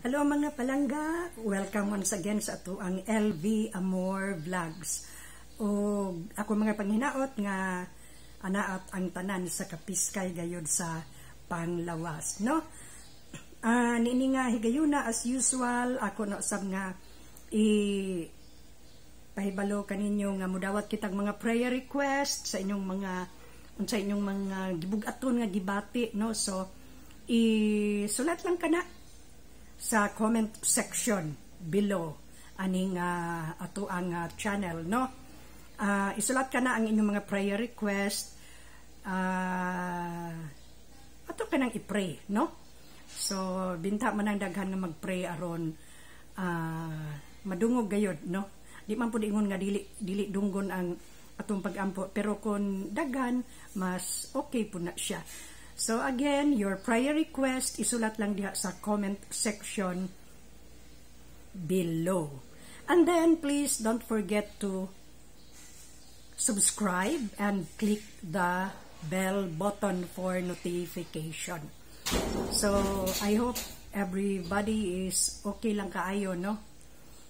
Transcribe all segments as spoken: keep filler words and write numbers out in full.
Hello mga palangga, welcome once again sa ato ang L V Amor Vlogs. O ako mga panghinaot nga anaat ang tanan sa Kapiskay gayud sa panglawas, no? Ah, uh, nini nga higayuna as usual ako na usab nga i pahibalo kaninyo nga mudawat kitang mga prayer request sa inyong mga unsay inyong mga gibugaton nga gibati, no? So i sulat lang kana sa comment section below aning uh, ato ang uh, channel, no? Uh, isulat ka na ang inyong mga prayer request, uh, ato ka nang i-pray, no? So binta man ang daghan nga mag-pray aron uh, madungog gayod, no? Di man pud ingon nga dili dili dunggon ang atong pag-ampo, pero kung daghan mas okay po na siya. So again, your prayer request, isulat lang diha sa comment section below. And then, please don't forget to subscribe and click the bell button for notification. So, I hope everybody is okay lang kaayo, no?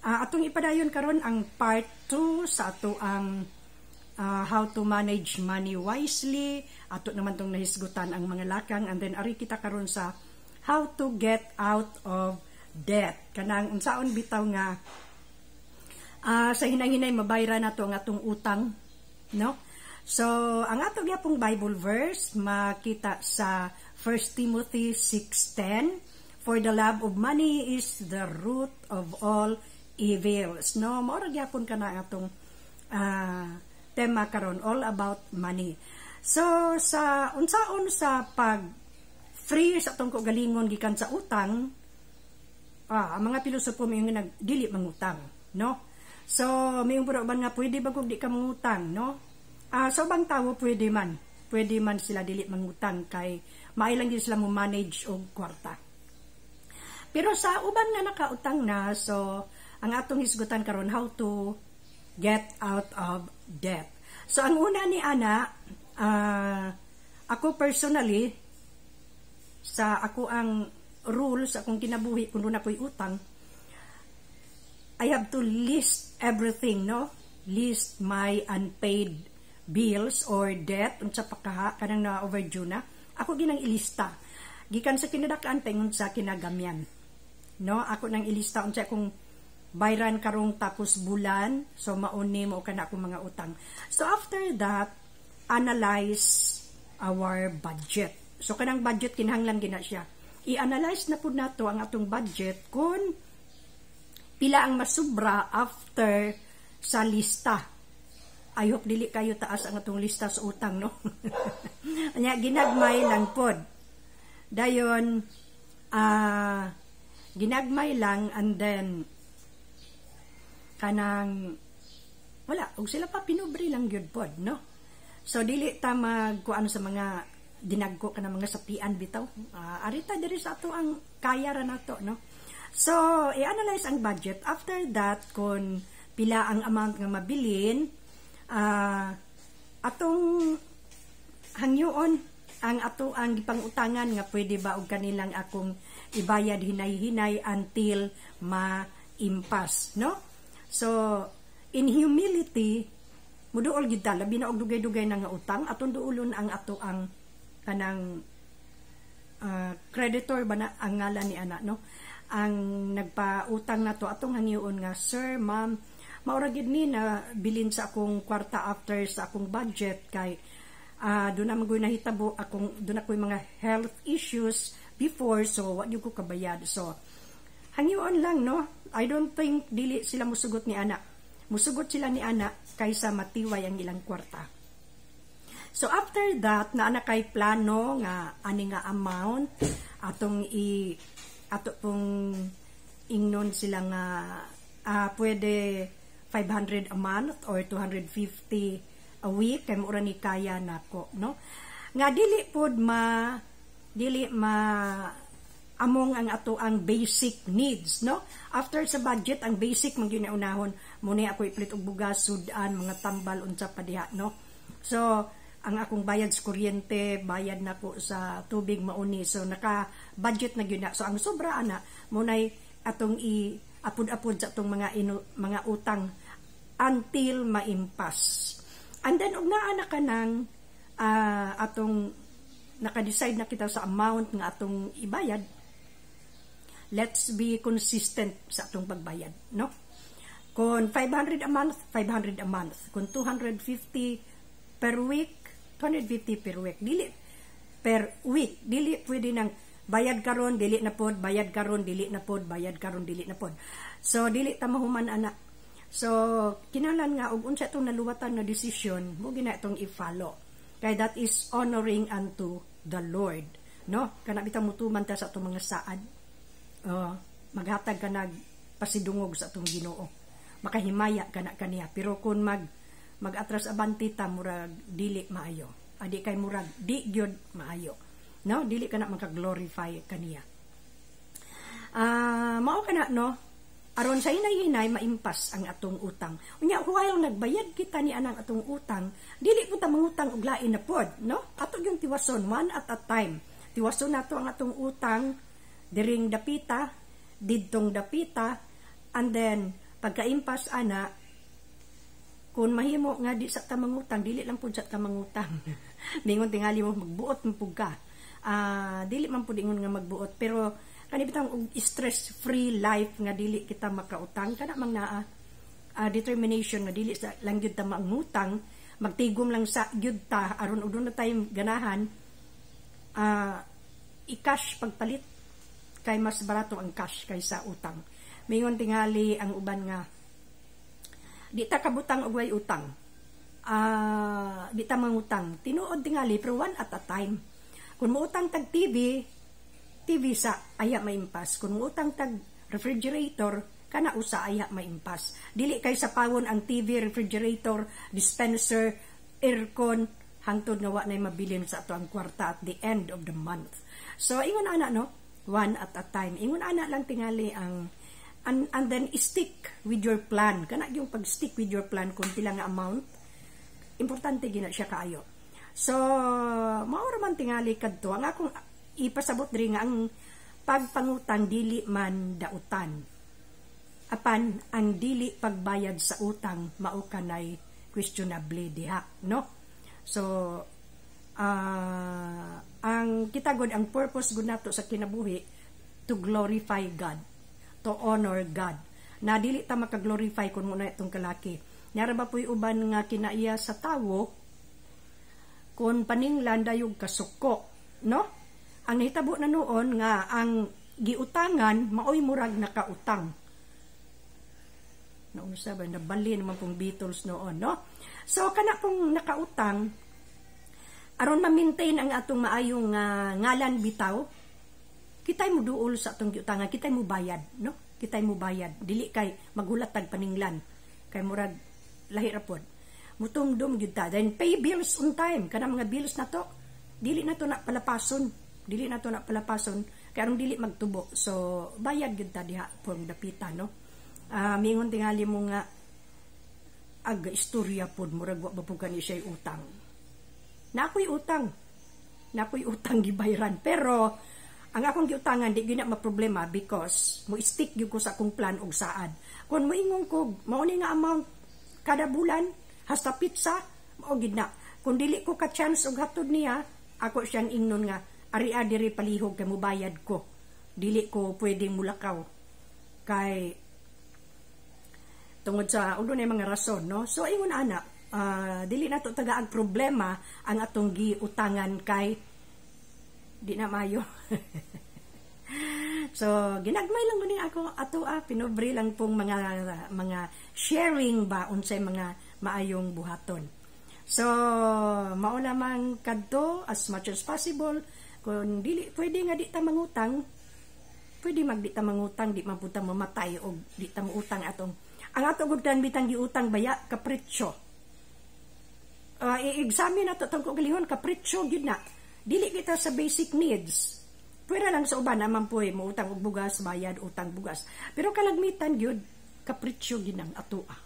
Uh, atong ipadayon karon ang part two sa ato ang Uh, how to manage money wisely. Ato naman tong nahisgutan ang mga lakang, and then ari kita karon sa how to get out of debt. Kanang unsaon bitaw nga uh, sa hinay-hinay mabayra nato ang atong utang, no? So ang ato gyapong Bible verse makita sa first Timothy six ten, for the love of money is the root of all evils, no? Maura gyapon kana atong uh, tema karon, all about money. So sa unsaon sa pag free sa atong kaugalingon gikan sa utang, ah, ang mga pilosopo may nag dili mangutang, no? So may pura uban nga pwede ba kung di ka mangutang, no? Ah, sa ubang tawo pwede man pwede man sila dili mangutang kay mailang gyud sila mo manage og kwarta. Pero sa uban nga nakautang na, so ang atong hisgutan karon how to get out of debt. So ang una ni ana, uh, ako personally, sa ako ang rules sa akong kinabuhi kung doon ako'y utang, I have to list everything, no? List my unpaid bills or debt, unsa pakaha kanang na overdue na. Ako ginang ilista. Gikan sa kinadakaan pengon sa kinagamyan, no? Ako nang ilista unsa akong bayran karong tapos bulan, so mauni mo ka na akong mga utang. So after that, analyze our budget. So kanang budget kinahanglan gina siya. I-analyze na po nato ang atong budget kung pila ang masubra after sa lista. I hope dili kayo taas ang atong lista sa utang, no? Anya ginagmay lang pod. Dayon uh, ginagmay lang, and then kanang wala og sila pa pinubri lang gyud pod, no? So dili ta magkuan sa mga dinagko kana mga sapian bitaw, uh, arita diri sa ato ang kaya ra nato, no? So i-analyze ang budget. After that, kun pila ang amount nga mabilin, uh, atong hangyoon ang ato ang gipangutangan nga pwede ba og kanilang akong ibayad hinay-hinay until ma-impas, no? So, in humility, muduol gid ta, labi na og dugay-dugay na nga utang, atong duolon ang ato ang kanang uh, creditor ba na ang ngalan ni ana, no? Ang nagpautang nato atong hangyoon nga, sir, ma'am, maura gid ni na bilin sa akong kwarta after sa akong budget kay uh, do na magoy nahitabo akong do na koy mga health issues before, so wa gyud ko kabayad. So hangyoon lang, no? I don't think dili sila musugot ni ana. Musugot sila ni ana kaysa matiway ang ilang kwarta. So after that, na ana kay plano nga ani nga amount atong i ato pong ingnon sila nga uh, pwede five hundred a month or two hundred fifty a week kay mura ni kaya nako, no? Nga dili pod ma dili ma among ang ato ang basic needs, no? After sa budget, ang basic maginaunahon, muna ako iplit og bugas, sudan, mga tambal, unsa pa diha, no? So ang akong bayad sa kuryente, bayad na ko sa tubig mauni, so naka-budget na yun na. So ang sobra ana munay atong i-apod-apod sa atong mga inu, mga utang until maimpas. And then og naa na kanang uh, atong naka-decide na kita sa amount nga atong ibayad, let's be consistent sa atong pagbayad, no? Kung five hundred a month, five hundred a month. Kung two hundred fifty per week, two hundred fifty per week. Dili per week, dili pwede nang bayad karon, dili na pod, bayad karon, dili na pod, bayad karon, dili na pod. So dili ta mahuman anak. So kinahanglan nga og unsa itong naluwatan na decision, mo gina itong i-follow. Kay that is honoring unto the Lord, no? Kana bitaw mutuman ta sa atong mga saad. Uh, maghatag ka nag pasidungog sa atong Ginoo. Makahimaya kana kaniya, pero kung mag magatras abanti ta murag dili maayo, adi kay murag di gyud maayo, no? Dili kana makaglorify kaniya. Ah uh, mao kana, no, aron sa hinay-hinay maimpas ang atong utang. Unya while nagbayad kita ni anang atong utang, dili pud ta mangutang og lain na pod, no? Ato yung tiwason one at a time. Tiwason nato ang atong utang diring dapita, didtong dapita, and then pagkaimpas ana, kun mahimo nga di sa tamangutang, dili lang pud sa tamangutang. Mingon tingali mo magbuot mpug ka. Ah, uh, dili man pud ingon nga magbuot, pero kani bitang og stress-free life nga dili kita makautang kana mang naa. Uh, determination nga dili sa lang gyud ta mangutang, magtigom lang sa gyud ta aron udon na tayong ganahan. Ah, uh, i-cash pagpalit kay mas barato ang cash kaysa utang. Mingon tingali ang uban nga di ta kabutang og way utang. Ah, uh, di ta mangutang. Tinuod tingali pero one at a time. Kun muutang tag T V, T V sa aya maimpas. Kun muutang tag refrigerator, kana usa aya maimpas. Dili kay sa pawon ang T V, refrigerator, dispenser, aircon hangtod nga wa nay mabilin sa ato ang kwarta at the end of the month. So ingon ana, no, one at a time. Ingon ana lang tingali ang And, and then stick with your plan. Kana yung pag-stick with your plan kung pila nga amount, importante gina siya kaayo. So maura man tingali kadto ang akong ipasabot diri nga ang pagpangutang dili man dautan, apan ang dili pagbayad sa utang mao kanay questionable diha, no? So uh, ang kita gud ang purpose gud nato sa kinabuhi to glorify God, to honor God. Na dili ta makaglorify kun muna itong kalaki. Nyara ba po'y uban nga kinaiya sa tawo kun paninglan dayog kasuko, no? Ang hitabo na noon nga ang giutangan maoy murag nakautang. Noong sabi, nabali naman pong Beatles noon, no? So kana pong nakautang, aron ma-maintain ang atong maayong uh, ngalan bitaw, kitay mo duol sa atong giutangan, kitay mo bayad, no? Kitay mo bayad, dili kay maghulat tag paninglan kay murag lahi ra pod mutumdum gyud ta. Then pay bills on time, kana mga bills na to dili na to na palapason, dili na to na palapason kay aron dili magtubo, so bayad gyud ta diha pong dapita, no? Ah uh, mingon tingali mo nga ag istorya pod murag wa ba pud kani siya utang. Nakoy utang, nakoy utang gibayran, pero ang akong giutangan di gyud na maproblema because mo stick gyud ko sa akong plan og saad. Kun moingong ko mao ni nga amount kada bulan hasta pizza mao gyud na. Kun dili ko ka chance og hatod niya, ako siyang ingnon nga aria diri palihog kay mobayad ko. Dili ko pwedeng mulakaw kay tungod sa unay mga rason, no? So ingon ana, uh, dili nato tagaag problema ang atong giutangan kay di na mayo. So ginagmay lang guni ako ato, ah, pinobre lang pong mga mga sharing ba unsay mga maayong buhaton. So mao lamang kadto, as much as possible kun dili pwede nga di ta mangutang, pwede magdi ta mangutang, di man puta mamatay og di ta moutang atong ang ato gugdan bitang giutang baya kapritsyo. Uh, i-examine nato tong kalihon kapritsyo gyud na. Dili kita sa basic needs. Pwera lang sa uban naman po eh, mautang og bugas, bayad, utang bugas. Pero kalagmitan yun, kapritsyo ginang atua.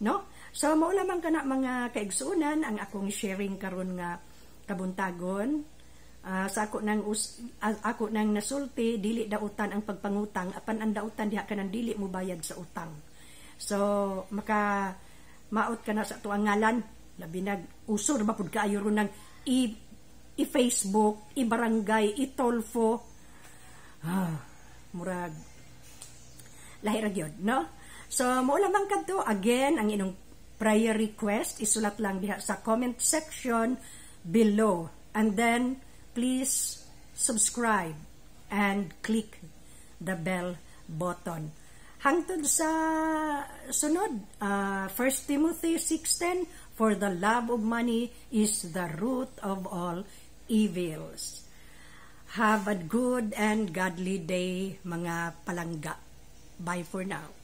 No? So, maulamang ka na mga kaigsuunan ang akong sharing karon nga kabuntagon. Uh, sa ako nang, us, ako nang nasulti, dili dautan ang pagpangutang, apan ang dautan diha ka nang dili mo bayad sa utang. So, maka maot ka na sa tuang ngalan, labi nag-usor, mapod ka ayo ron ng i-Facebook, i-barangay, i-tolfo. Ah, murag, lahirag yun, no? So, maulamang ka to, again, ang inong prayer request, isulat lang diha sa comment section below. And then, please subscribe and click the bell button. Hangtod sa sunod, uh, First Timothy six ten, for the love of money is the root of all evils. Have a good and godly day, mga palangga. Bye for now.